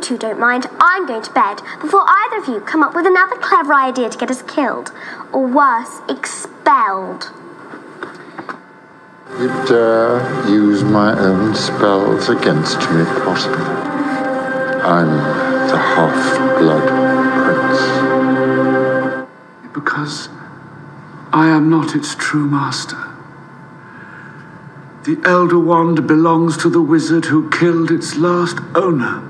you two don't mind, I'm going to bed before either of you come up with another clever idea to get us killed, or worse, expelled. You dare use my own spells against me, Potter. I'm the half-blood prince. Because I am not its true master. The Elder Wand belongs to the wizard who killed its last owner.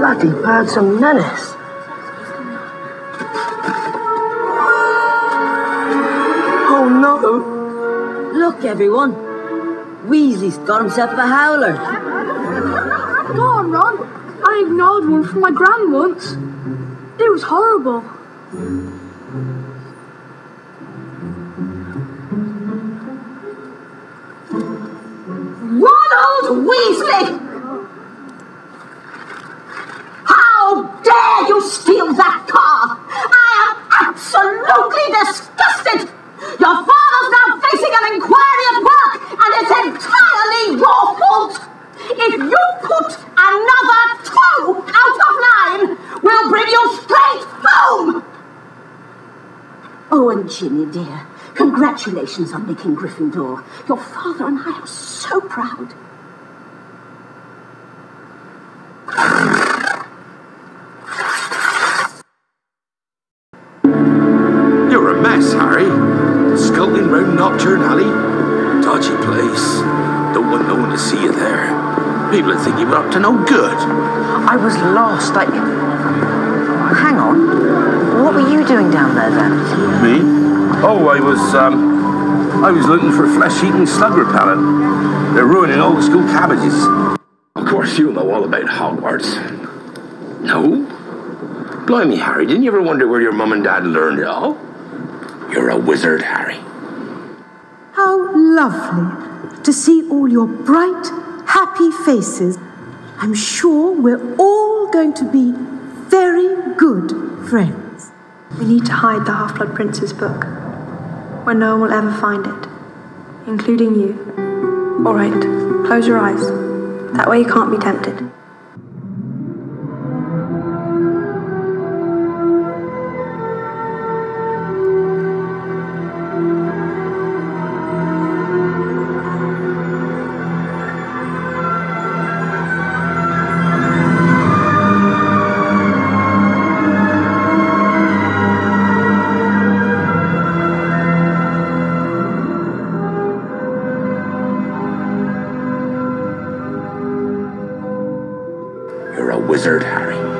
Bloody birds of menace. Oh no! Look, everyone. Weasley's got himself a howler. Go on, Ron. I ignored one from my gran once. It was horrible. Ronald Weasley! You steal that car! I am absolutely disgusted! Your father's now facing an inquiry at work, and it's entirely your fault! If you put another toe out of line, we'll bring you straight home! Oh, and Ginny, dear, congratulations on making Gryffindor. Your father and I are so proud. Harry, skulking round Nocturne Alley, dodgy place. Don't want no one to see you there. People would think you were up to no good. I was lost. Hang on. What were you doing down there then? Me? Oh, I was looking for flesh-eating slug repellent. They're ruining old school cabbages. Of course, you know all about Hogwarts. No? Blimey, Harry, didn't you ever wonder where your mum and dad learned it all? You're a wizard, Harry. How lovely to see all your bright, happy faces. I'm sure we're all going to be very good friends. We need to hide the Half-Blood Prince's book, where no one will ever find it, including you. All right, close your eyes. That way you can't be tempted. Wizard, Harry.